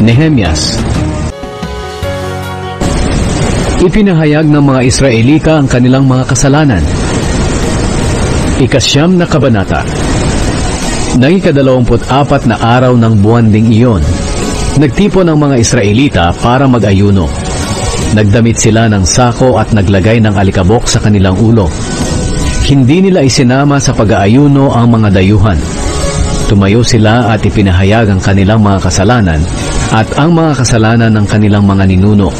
Nehemias. Ipinahayag ng mga Israelita ang kanilang mga kasalanan. Ikasyam na kabanata. Nang ika-24 na araw ng buwan ding iyon, nagtipon ang mga Israelita para mag-ayuno. Nagdamit sila ng sako at naglagay ng alikabok sa kanilang ulo. Hindi nila isinama sa pag-aayuno ang mga dayuhan. Tumayo sila at ipinahayag ang kanilang mga kasalanan at ang mga kasalanan ng kanilang mga ninuno.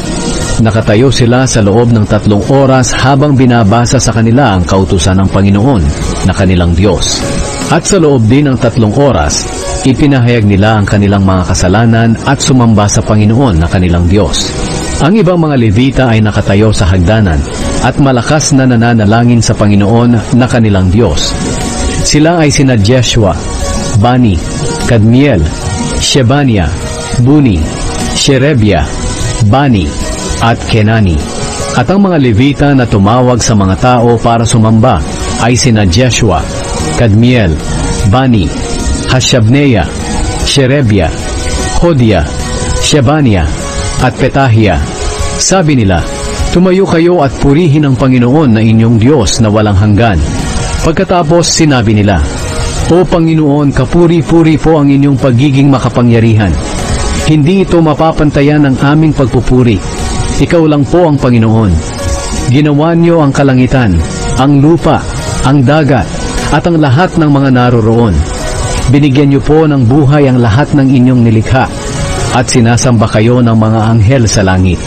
Nakatayo sila sa loob ng 3 oras habang binabasa sa kanila ang kautusan ng Panginoon na kanilang Diyos. At sa loob din ng 3 oras, ipinahayag nila ang kanilang mga kasalanan at sumamba sa Panginoon na kanilang Diyos. Ang ibang mga Levita ay nakatayo sa hagdanan at malakas na nananalangin sa Panginoon na kanilang Diyos. Sila ay sina Jeshua, Bani, Kadmiel, Shebania, Buni, Sherebia, Bani, at Kenani. At ang mga Levita na tumawag sa mga tao para sumamba ay sina Jeshua, Kadmiel, Bani, Hashabneya, Sherebia, Hodia, Shebania, at Petahia. Sabi nila, tumayo kayo at purihin ang Panginoon na inyong Diyos na walang hanggan. Pagkatapos sinabi nila, O Panginoon, kapuri-puri po ang inyong pagiging makapangyarihan. Hindi ito mapapantayan ng aming pagpupuri. Ikaw lang po ang Panginoon. Ginawa niyo ang kalangitan, ang lupa, ang dagat, at ang lahat ng mga naroroon. Binigyan niyo po ng buhay ang lahat ng inyong nilikha. At sinasamba kayo ng mga anghel sa langit.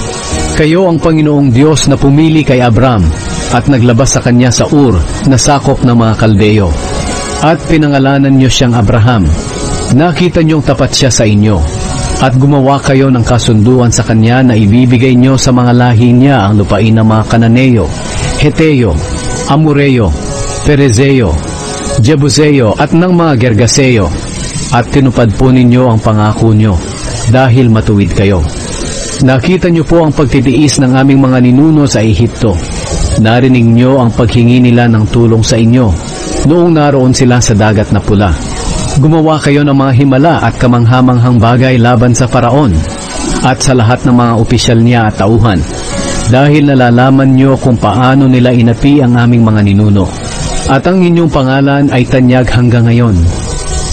Kayo ang Panginoong Diyos na pumili kay Abram at naglabas sa kanya sa Ur na sakop ng mga Kaldeo. At pinangalanan niyo siyang Abraham. Nakita niyong tapat siya sa inyo. At gumawa kayo ng kasunduan sa kanya na ibibigay niyo sa mga lahi niya ang lupain ng mga Kananeo, Heteo, Amoreo, Perezeo, Jebuseo at ng mga Gergaseo. At tinupad po ninyo ang pangako niyo. Dahil matuwid kayo. Nakita niyo po ang pagtitiis ng aming mga ninuno sa Ehipto. Narinig niyo ang paghingi nila ng tulong sa inyo noong naroon sila sa dagat na pula. Gumawa kayo ng mga himala at kamanghamanghang bagay laban sa Paraon at sa lahat ng mga opisyal niya at tauhan dahil nalalaman niyo kung paano nila inapi ang aming mga ninuno. At ang inyong pangalan ay tanyag hanggang ngayon.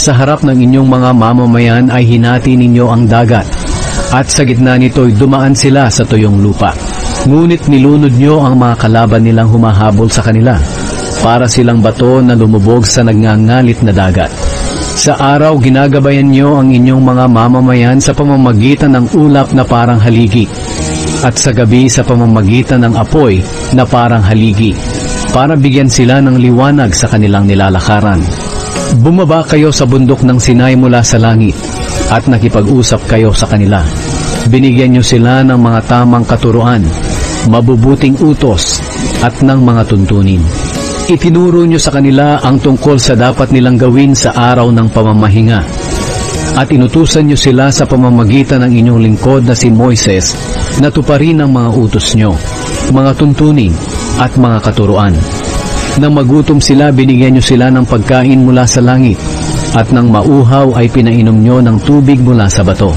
Sa harap ng inyong mga mamamayan ay hinati ninyo ang dagat, at sa gitna nito'y dumaan sila sa tuyong lupa. Ngunit nilunod nyo ang mga kalaban nilang humahabol sa kanila, para silang bato na lumubog sa nagngangalit na dagat. Sa araw ginagabayan nyo ang inyong mga mamamayan sa pamamagitan ng ulap na parang haligi, at sa gabi sa pamamagitan ng apoy na parang haligi, para bigyan sila ng liwanag sa kanilang nilalakaran. Bumaba kayo sa bundok ng Sinai mula sa langit at nakipag-usap kayo sa kanila. Binigyan niyo sila ng mga tamang katuruan, mabubuting utos at ng mga tuntunin. Itinuro niyo sa kanila ang tungkol sa dapat nilang gawin sa araw ng pamamahinga. At inutusan niyo sila sa pamamagitan ng inyong lingkod na si Moises na tuparin ang mga utos niyo, mga tuntunin at mga katuruan. Nang magutom sila, binigyan niyo sila ng pagkain mula sa langit, at nang mauhaw ay pinainom niyo ng tubig mula sa bato.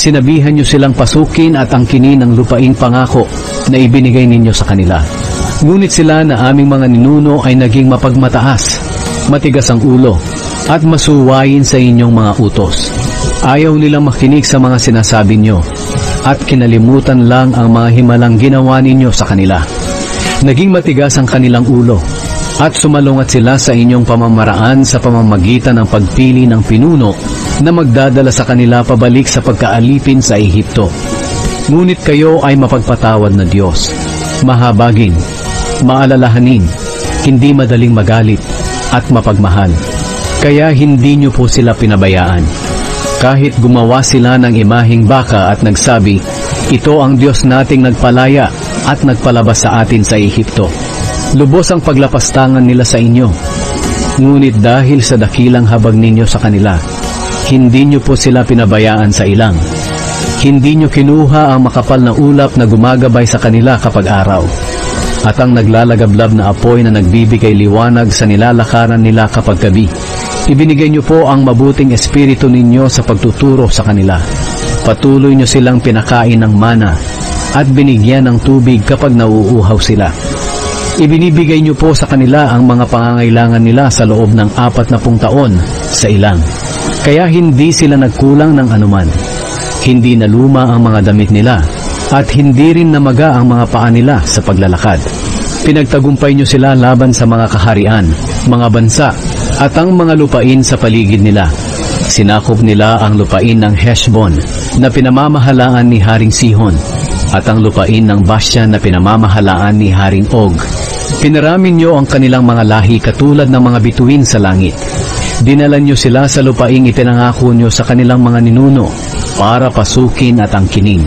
Sinabihan niyo silang pasukin at angkinin ang lupaing pangako na ibinigay ninyo sa kanila. Ngunit sila na aming mga ninuno ay naging mapagmataas, matigas ang ulo, at masuwain sa inyong mga utos. Ayaw nilang makinig sa mga sinasabi niyo, at kinalimutan lang ang mga himalang ginawa ninyo sa kanila. Naging matigas ang kanilang ulo at sumalungat sila sa inyong pamamaraan sa pamamagitan ng pagpili ng pinuno na magdadala sa kanila pabalik sa pagkaalipin sa Ehipto. Ngunit kayo ay mapagpatawad na Diyos, mahabagin, maalalahanin, hindi madaling magalit at mapagmahal. Kaya hindi niyo po sila pinabayaan. Kahit gumawa sila ng imaheng baka at nagsabi, ito ang Diyos nating nagpalaya at nagpalabas sa atin sa Ehipto. Lubos ang paglapastangan nila sa inyo. Ngunit dahil sa dakilang habag ninyo sa kanila, hindi nyo po sila pinabayaan sa ilang. Hindi nyo kinuha ang makapal na ulap na gumagabay sa kanila kapag araw, at ang naglalagablab na apoy na nagbibigay liwanag sa nilalakaran nila kapag gabi. Ibinigay nyo po ang mabuting espiritu ninyo sa pagtuturo sa kanila. Patuloy niyo silang pinakain ng mana at binigyan ng tubig kapag nauuhaw sila. Ibinibigay niyo po sa kanila ang mga pangangailangan nila sa loob ng 40 taon sa ilang. Kaya hindi sila nagkulang ng anuman. Hindi naluma ang mga damit nila at hindi rin namaga ang mga paa nila sa paglalakad. Pinagtagumpay niyo sila laban sa mga kaharian, mga bansa, at ang mga lupain sa paligid nila. Sinakop nila ang lupain ng Heshbon na pinamamahalaan ni Haring Sihon at ang lupain ng Basya na pinamamahalaan ni Haring Og. Pinaramin niyo ang kanilang mga lahi katulad ng mga bituin sa langit. Dinala niyo sila sa lupaing ipinangako niyo sa kanilang mga ninuno para pasukin at angkinin.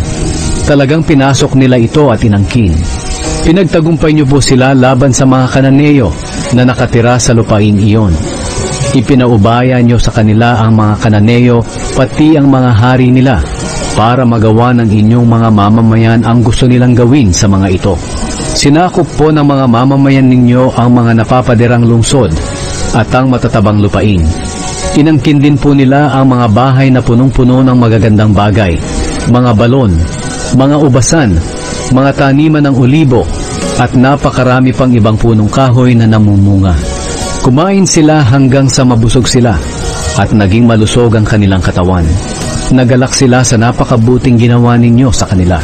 Talagang pinasok nila ito at inangkin. Pinagtagumpay niyo po sila laban sa mga Kananeyo na nakatira sa lupaing iyon. Ipinaubaya niyo sa kanila ang mga Kananeyo pati ang mga hari nila para magawa ng inyong mga mamamayan ang gusto nilang gawin sa mga ito. Sinakop po ng mga mamamayan ninyo ang mga napapaderang lungsod at ang matatabang lupain. Inangkin din po nila ang mga bahay na punong-puno ng magagandang bagay, mga balon, mga ubasan, mga taniman ng olibo, at napakarami pang ibang punong kahoy na namumunga. Kumain sila hanggang sa mabusog sila at naging malusog ang kanilang katawan. Nagalak sila sa napakabuting ginawa ninyo sa kanila.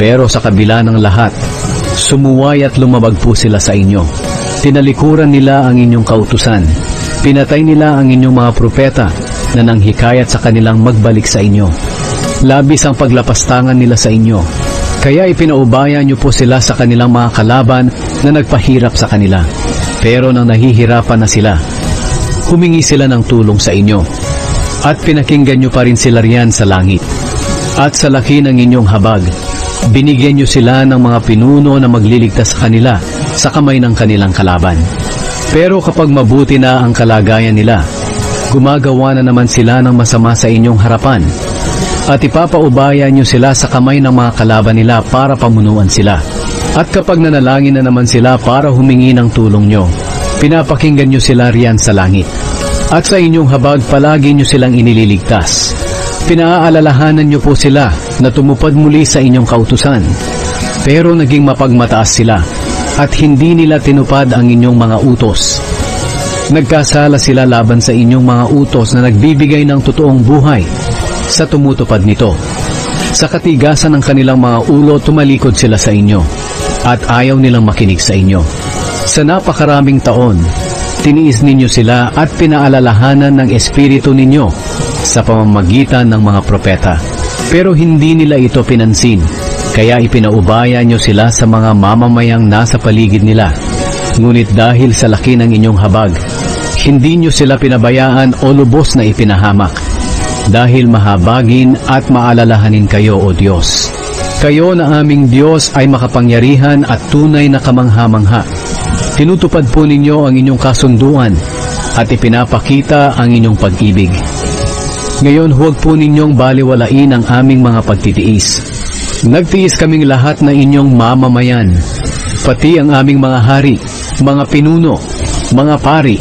Pero sa kabila ng lahat, sumuway at lumabag po sila sa inyo. Tinalikuran nila ang inyong kautusan. Pinatay nila ang inyong mga propeta na nanghikayat sa kanilang magbalik sa inyo. Labis ang paglapastangan nila sa inyo. Kaya ipinaubaya niyo po sila sa kanilang mga kalaban na nagpahirap sa kanila. Pero nang nahihirapan na sila, humingi sila ng tulong sa inyo. At pinakinggan niyo pa rin sila riyan sa langit. At sa laki ng inyong habag, binigyan niyo sila ng mga pinuno na magliligtas sa kanila sa kamay ng kanilang kalaban. Pero kapag mabuti na ang kalagayan nila, gumagawa na naman sila ng masama sa inyong harapan. At ipapaubaya niyo sila sa kamay ng mga kalaban nila para pamunuan sila. At kapag nanalangin na naman sila para humingi ng tulong niyo, pinapakinggan niyo sila riyan sa langit. At sa inyong habag palagi niyo silang inililigtas. Pinaaalalahanan niyo po sila na tumupad muli sa inyong kautusan. Pero naging mapagmataas sila at hindi nila tinupad ang inyong mga utos. Nagkasala sila laban sa inyong mga utos na nagbibigay ng totoong buhay. Sa tumutupad nito, sa katigasan ng kanilang mga ulo, tumalikod sila sa inyo at ayaw nilang makinig sa inyo. Sa napakaraming taon, tiniis ninyo sila at pinaalalahanan ng espiritu ninyo sa pamamagitan ng mga propeta. Pero hindi nila ito pinansin, kaya ipinaubaya nyo sila sa mga mamamayang nasa paligid nila. Ngunit dahil sa laki ng inyong habag, hindi nyo sila pinabayaan o lubos na ipinahamak. Dahil mahabagin at maalalahanin kayo, O Diyos. Kayo na aming Diyos ay makapangyarihan at tunay na kamangha-mangha. Tinutupad po ninyo ang inyong kasunduan at ipinapakita ang inyong pag-ibig. Ngayon huwag po ninyong baliwalain ang aming mga pagtitiis. Nagtiis kaming lahat na inyong mamamayan, pati ang aming mga hari, mga pinuno, mga pari,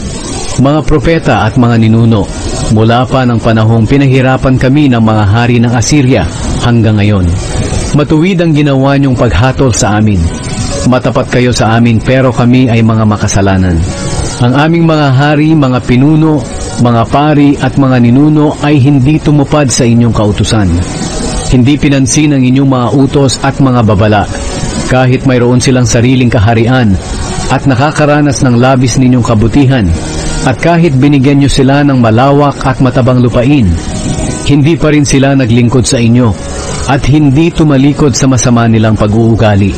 mga propeta at mga ninuno. Mula pa ng panahong pinahirapan kami ng mga hari ng Assyria hanggang ngayon. Matuwid ang ginawa niyong paghatol sa amin. Matapat kayo sa amin pero kami ay mga makasalanan. Ang aming mga hari, mga pinuno, mga pari at mga ninuno ay hindi tumupad sa inyong kautusan. Hindi pinansin ang inyong mga utos at mga babala. Kahit mayroon silang sariling kaharian at nakakaranas ng labis ninyong kabutihan, at kahit binigyan niyo sila ng malawak at matabang lupain, hindi pa rin sila naglingkod sa inyo at hindi tumalikod sa masama nilang pag-uugali.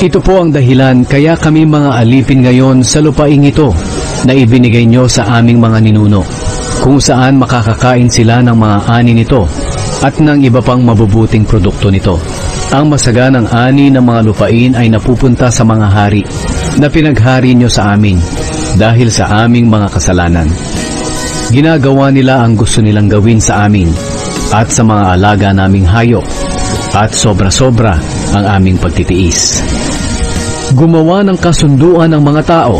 Ito po ang dahilan kaya kami mga alipin ngayon sa lupaing ito na ibinigay niyo sa aming mga ninuno, kung saan makakakain sila ng mga ani nito at ng iba pang mabubuting produkto nito. Ang masaganang ani ng mga lupain ay napupunta sa mga hari na pinaghari niyo sa amin. Dahil sa aming mga kasalanan, ginagawa nila ang gusto nilang gawin sa amin at sa mga alaga naming hayop, at sobra-sobra ang aming pagtitiis. Gumawa ng kasunduan ang mga tao.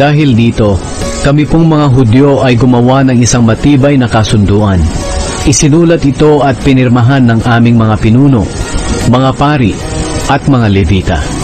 Dahil dito, Kami pong mga Hudyo ay gumawa ng isang matibay na kasunduan. Isinulat ito at pinirmahan ng aming mga pinuno, mga pari at mga Levita.